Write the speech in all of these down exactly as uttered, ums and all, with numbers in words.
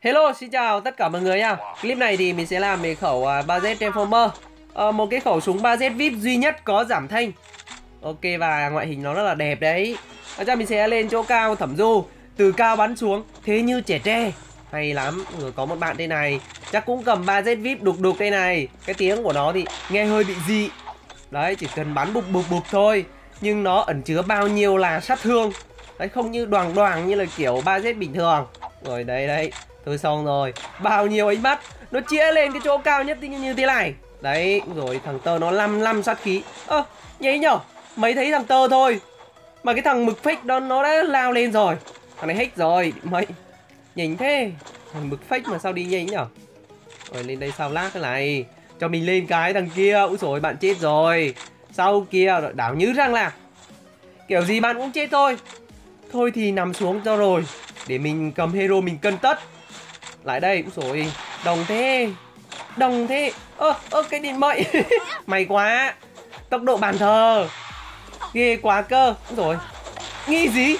Hello, xin chào tất cả mọi người nha. Clip này thì mình sẽ làm về khẩu ba Z Transformer, à, một cái khẩu súng ba Z vê i pê duy nhất có giảm thanh. Ok, và ngoại hình nó rất là đẹp đấy. Và cho mình sẽ lên chỗ cao thẩm du, từ cao bắn xuống, thế như trẻ tre. Hay lắm, ừ, có một bạn đây này, chắc cũng cầm ba Z vê i pê đục đục đây này. Cái tiếng của nó thì nghe hơi bị dị. Đấy, chỉ cần bắn bục bục bục thôi, nhưng nó ẩn chứa bao nhiêu là sát thương. Đấy, không như đoàng đoàng như là kiểu ba Z bình thường. Rồi, đấy đấy. Thôi xong rồi, bao nhiêu ánh mắt nó chĩa lên cái chỗ cao nhất như thế này. Đấy, rồi thằng tơ nó lăm lăm sát khí. Ơ, à, nhảy nhở, mấy thấy thằng tơ thôi mà cái thằng mực fake đó nó đã lao lên rồi. Thằng này hack rồi, mấy nhỉnh thế. Thằng mực fake mà sao đi nhảy nhở. Rồi lên đây sao lát cái này. Cho mình lên cái thằng kia, úi dồi bạn chết rồi. Sau kia, đảo như rằng là kiểu gì bạn cũng chết thôi. Thôi thì nằm xuống cho rồi, để mình cầm hero mình cân tất. Lại đây, úi dồi, đồng thế. Đồng thế. Ơ, ơ, cái điện mậy. May quá. Tốc độ bàn thờ ghê quá cơ. Úi dồi, nghi gì.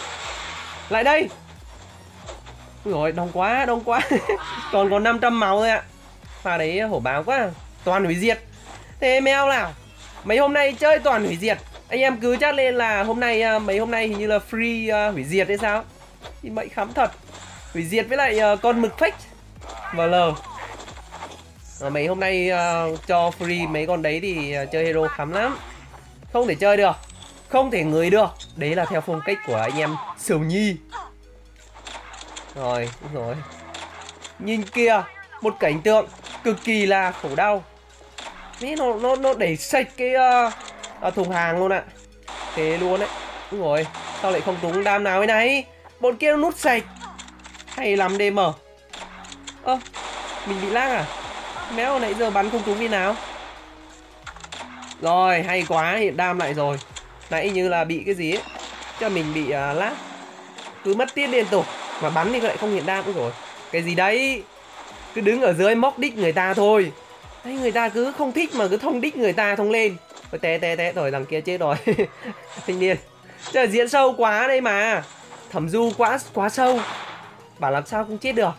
Lại đây. Úi dồi, đông quá, đông quá. Còn có năm trăm máu thôi ạ. Pha đấy hổ báo quá. Toàn hủy diệt. Thế mèo nào, mấy hôm nay chơi toàn hủy diệt. Anh em cứ chat lên là hôm nay, mấy hôm nay hình như là free uh, hủy diệt hay sao. Điện mậy khám thật. Hủy diệt với lại uh, con mực fake vê lờ. À, mấy hôm nay uh, cho free mấy con đấy thì uh, chơi hero khám lắm. Không thể chơi được, không thể ngửi được. Đấy là theo phong cách của anh em Sầu Nhi. Rồi, đúng rồi. Nhìn kia, một cảnh tượng cực kỳ là khổ đau. Đấy, nó, nó, nó đẩy sạch cái uh, à, thùng hàng luôn ạ. À. Thế luôn đấy. Đúng rồi, sao lại không trúng đam nào thế này. Bọn kia nó nút sạch. Hay lắm đê em. Ơ, mình bị lag à? Méo nãy giờ bắn không trúng đi nào. Rồi, hay quá, hiện đam lại rồi. Nãy như là bị cái gì ấy. Cho mình bị uh, lag. Cứ mất tiết liên tục. Mà bắn thì lại không hiện đam nữa rồi. Cái gì đấy. Cứ đứng ở dưới móc đích người ta thôi. Đấy, người ta cứ không thích mà cứ thông đích người ta thông lên. Rồi té té té rồi, đằng kia chết rồi. Thanh niên. Trời, diễn sâu quá đây mà. Thẩm du quá quá sâu. Bảo làm sao cũng chết được.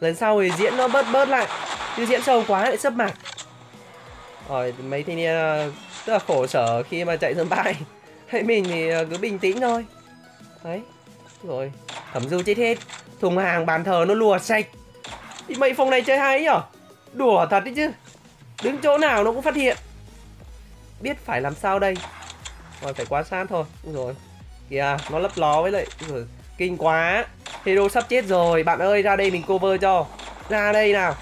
Lần sau thì diễn nó bớt bớt lại. Chứ diễn sâu quá lại sấp mặt. Rồi mấy thanh niên rất là khổ sở khi mà chạy sân bay. Hãy mình thì cứ bình tĩnh thôi. Đấy. Rồi Thẩm du chết hết. Thùng hàng bàn thờ nó lùa sạch. Thì mấy phòng này chơi hay nhở. Đùa thật đấy chứ. Đứng chỗ nào nó cũng phát hiện. Biết phải làm sao đây. Rồi phải quan sát thôi. Rồi kìa nó lấp ló với lại. Rồi kinh quá. Hero sắp chết rồi, bạn ơi ra đây mình cover cho. Ra đây nào.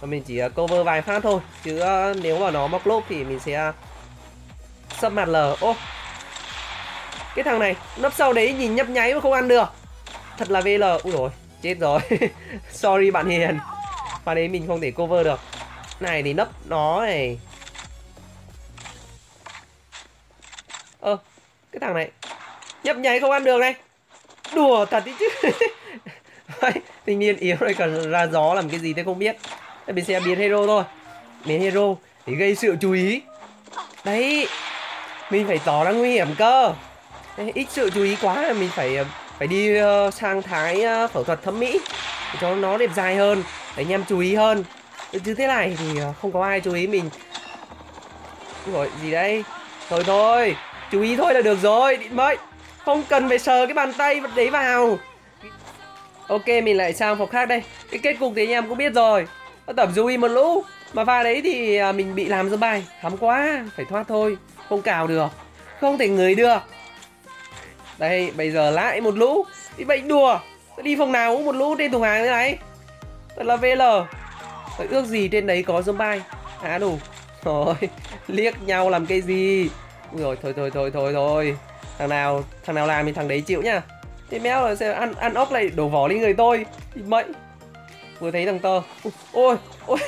Và mình chỉ cover vài phát thôi. Chứ nếu mà nó móc lốp thì mình sẽ sấp mặt lờ. Ô, cái thằng này nấp sau đấy nhìn nhấp nháy mà không ăn được. Thật là vê lờ. Úi dồi, chết rồi. Sorry bạn hiền. Và đấy mình không thể cover được. Này thì nấp nó này. Ơ, cái thằng này nhấp nháy không ăn được này. Đùa thật đấy chứ. Thanh niên yếu rồi còn ra gió làm cái gì thế không biết. Mình sẽ biến hero thôi. Biến hero để gây sự chú ý. Đấy. Mình phải tỏ ra nguy hiểm cơ. Đấy, ít sự chú ý quá là mình phải phải đi uh, sang thái uh, phẫu thuật thẩm mỹ để cho nó đẹp dài hơn, để anh em chú ý hơn. Chứ thế này thì uh, không có ai chú ý mình. Rồi gì đây. Thôi thôi, chú ý thôi là được rồi. Định mới. Không cần phải sờ cái bàn tay đấy vào. Ok, mình lại sang phòng khác đây. Cái kết cục thì anh em cũng biết rồi. Nó tẩm du một lũ. Mà pha đấy thì mình bị làm sân bay. Thắm quá, phải thoát thôi. Không cào được, không thể ngửi được. Đây, bây giờ lại một lũ. Đi bệnh đùa. Đi phòng nào cũng một lũ trên thùng hàng thế này. Thật là vê lờ. Phải ước gì trên đấy có sân bay. Á đủ. Thôi, liếc nhau làm cái gì. Rồi, thôi thôi thôi thôi thôi. Thằng nào, thằng nào làm thì thằng đấy chịu nhá. Thế méo là sẽ ăn ăn ốc lại đổ vỏ lên người tôi. Mậy. Vừa thấy thằng tơ. Ôi, ôi.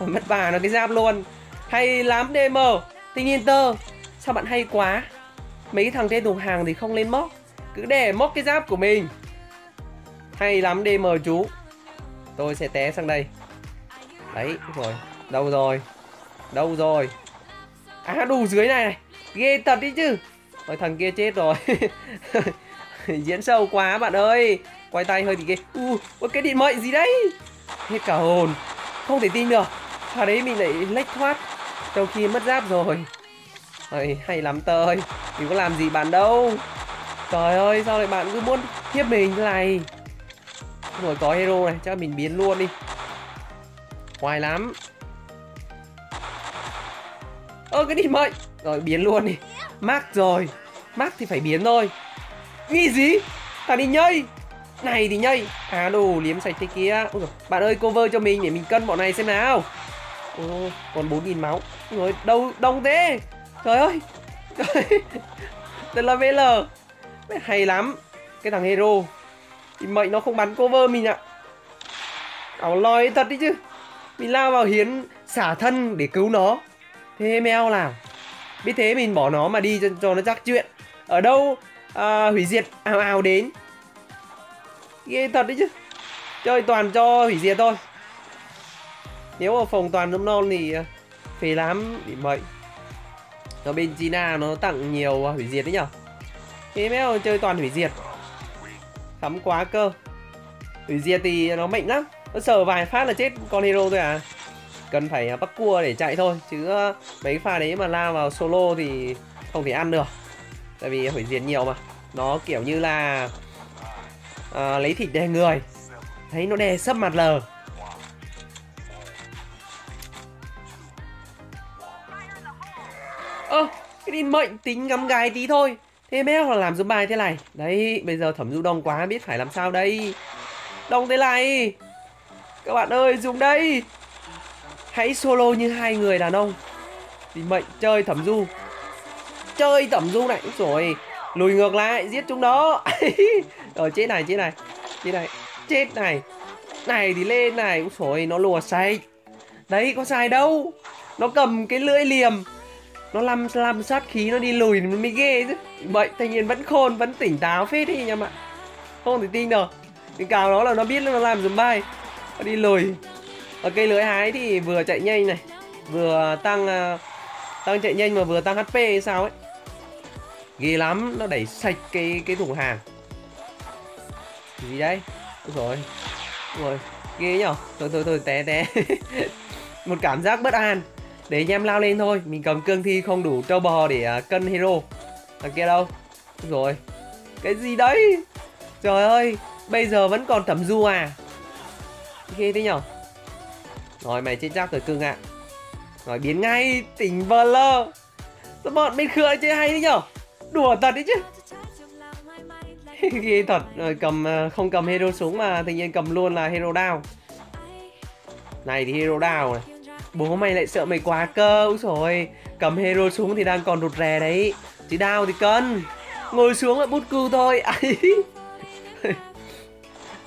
Mất bà nó cái giáp luôn. Hay lắm đê em. Thanh niên tơ. Sao bạn hay quá. Mấy cái thằng trên thùng hàng thì không lên móc. Cứ để móc cái giáp của mình. Hay lắm đê em chú. Tôi sẽ té sang đây. Đấy, rồi. Đâu rồi? Đâu rồi? Á đủ dưới này này. Ghê thật đấy chứ. Rồi thằng kia chết rồi. Diễn sâu quá bạn ơi. Quay tay hơi bị ghê. Ui, uh, cái điện mệnh gì đấy. Hết cả hồn. Không thể tin được. Và đấy mình lại lách thoát trong khi mất giáp rồi. Ây, hay lắm tơi. Mình có làm gì bạn đâu. Trời ơi, sao lại bạn cứ muốn hiếp mình thế này. Rồi có hero này, chắc mình biến luôn đi. Hoài lắm. Ơ cái điện mệnh. Rồi biến luôn đi. Mắc rồi. Mắc thì phải biến thôi. Nghĩ gì? Thằng đi nhây. Này thì nhây. À đồ liếm sạch thế kia. Ôi, bạn ơi cover cho mình để mình cân bọn này xem nào. Ôi, còn bốn nghìn máu. Rồi đâu đông thế. Trời ơi. Tên là vê lờ. Hay lắm. Cái thằng hero thì mệnh nó không bắn cover mình ạ. Ảo lòi thật đi chứ. Mình lao vào hiến xả thân để cứu nó. Thế mèo làm. Biết thế mình bỏ nó mà đi cho, cho nó chắc chuyện. Ở đâu à, hủy diệt ào ào đến. Ghê thật đấy chứ. Chơi toàn cho hủy diệt thôi. Nếu ở phòng toàn nấm non thì phê lắm bị mệnh. Ở bên China nó tặng nhiều hủy diệt đấy nhở. Thế mèo chơi toàn hủy diệt. Khắm quá cơ. Hủy diệt thì nó mạnh lắm. Nó sờ vài phát là chết con hero thôi à. Cần phải bắt cua để chạy thôi. Chứ mấy pha đấy mà lao vào solo thì không thể ăn được. Tại vì hủy diệt nhiều mà. Nó kiểu như là à, lấy thịt đè người. Thấy nó đè sấp mặt lờ. Ơ à, cái điện mệnh tính ngắm gái tí thôi. Thế méo là làm giống bài thế này. Đấy bây giờ thẩm du đông quá biết phải làm sao đây. Đông thế này. Các bạn ơi dùng đây. Hãy solo như hai người đàn ông. Thì mệnh chơi thẩm du. Chơi thẩm du này. Rồi lùi ngược lại giết chúng đó. Rồi chết này chết này chết này chết này. Này thì lên này. Rồi nó lùa sạch. Đấy có sai đâu. Nó cầm cái lưỡi liềm. Nó làm, làm sát khí nó đi lùi nó mới ghê chứ. Mệnh thanh niên vẫn khôn vẫn tỉnh táo phết đi nha bạn. Không thể tin được. Cái cào đó là nó biết nó làm dùm bay. Nó đi lùi. Ở cây lưới hái thì vừa chạy nhanh này, vừa tăng tăng chạy nhanh mà vừa tăng hát pê hay sao ấy. Ghê lắm, nó đẩy sạch cái cái thùng hàng. Gì đấy? Rồi. Rồi, ghê nhở. Thôi thôi thôi té té. Một cảm giác bất an. Để anh em lao lên thôi, mình cầm cương thi không đủ trâu bò để uh, cân hero. Thằng kia đâu? Rồi. Cái gì đấy? Trời ơi, bây giờ vẫn còn thẩm du à? Ghê thế nhở. Rồi mày chết chắc rồi cưng ạ. Rồi biến ngay tỉnh vờ lơ. Bọn bên khựa chơi hay đấy nhở. Đùa thật đấy chứ. Ghê thật. Rồi cầm không cầm hero súng mà tự nhiên cầm luôn là hero down. Này thì hero down này. Bố mày lại sợ mày quá cơ. Úi dồi. Cầm hero súng thì đang còn rụt rè đấy. Chứ down thì cân. Ngồi xuống lại bút cưu thôi.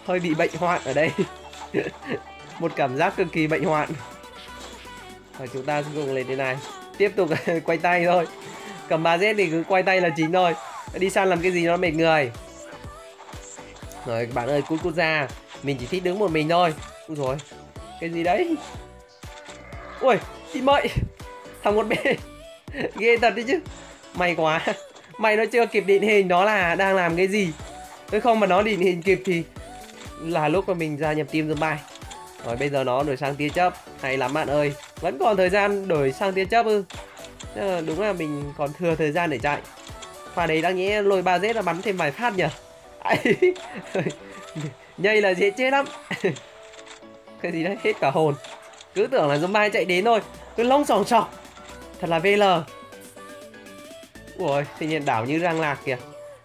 Hơi bị bệnh hoạn ở đây. Một cảm giác cực kỳ bệnh hoạn. Và chúng ta sẽ cùng lên thế này. Tiếp tục quay tay thôi. Cầm ba Z thì cứ quay tay là chính thôi. Đi săn làm cái gì nó mệt người. Rồi các bạn ơi cút cút ra. Mình chỉ thích đứng một mình thôi. Úi dồi. Cái gì đấy. Ui chị mậy. Thằng một bên. Ghê thật đấy chứ. May quá. Mày nó chưa kịp định hình nó là đang làm cái gì. Nếu không mà nó định hình kịp thì là lúc mà mình gia nhập team zombie. Rồi bây giờ nó đổi sang tia chớp. Hay lắm bạn ơi. Vẫn còn thời gian đổi sang tia chớp ư. Đúng là mình còn thừa thời gian để chạy. Pha đấy đáng nhẽ lôi ba Z là bắn thêm vài phát nhỉ. Nhây là dễ chết lắm. Cái gì đấy hết cả hồn. Cứ tưởng là zombie chạy đến thôi. Cứ lông sòng sọc. Thật là vê lờ. Ui tự nhiên đảo như răng lạc kìa.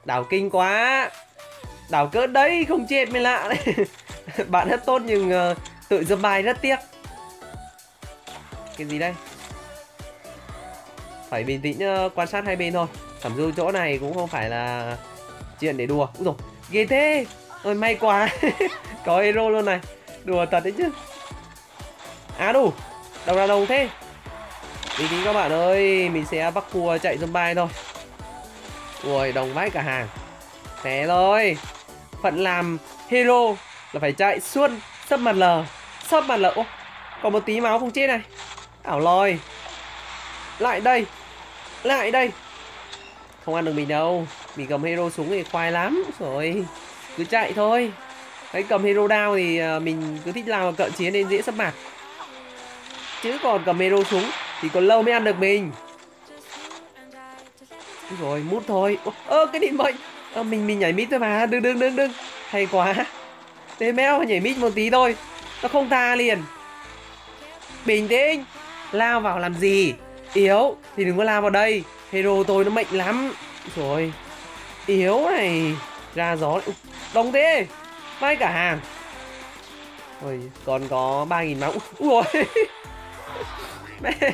Đảo kinh quá. Đảo cỡ đấy không chết mới lạ đấy. Bạn rất tốt nhưng tự zombie rất tiếc. Cái gì đây. Phải bình tĩnh quan sát hai bên thôi. Thẩm du chỗ này cũng không phải là chuyện để đùa. Úi dồi, ghê thế. Ôi may quá. Có hero luôn này. Đùa thật đấy chứ. Á đủ. Đồng là đồng thế. Bình tĩnh các bạn ơi. Mình sẽ bắt cua chạy zombie thôi. Ui đồng vãi cả hàng. Thế rồi. Phận làm hero là phải chạy suốt sấp mặt lờ. Sấp mặt lờ. Ô, còn một tí máu không chết này. Ảo lòi. Lại đây. Lại đây. Không ăn được mình đâu. Mình cầm hero súng thì khoai lắm. Rồi cứ chạy thôi. Đấy, cầm hero down thì mình cứ thích làm cận chiến nên dễ sắp mặt. Chứ còn cầm hero súng thì còn lâu mới ăn được mình. Đúng rồi, mút thôi. Ơ, cái định mệnh. À, mình mình nhảy mít thôi mà. Đừng đừng đừng đừng. Hay quá. Thế méo nhảy mít một tí thôi. Nó không tha liền. Bình tĩnh. Lao vào làm gì? Yếu thì đừng có lao vào đây. Hero tôi nó mạnh lắm. Rồi. Yếu này. Ra gió. Đồng thế. Bay cả hàng. Rồi, còn có ba nghìn máu. Úi dồi. Mẹ.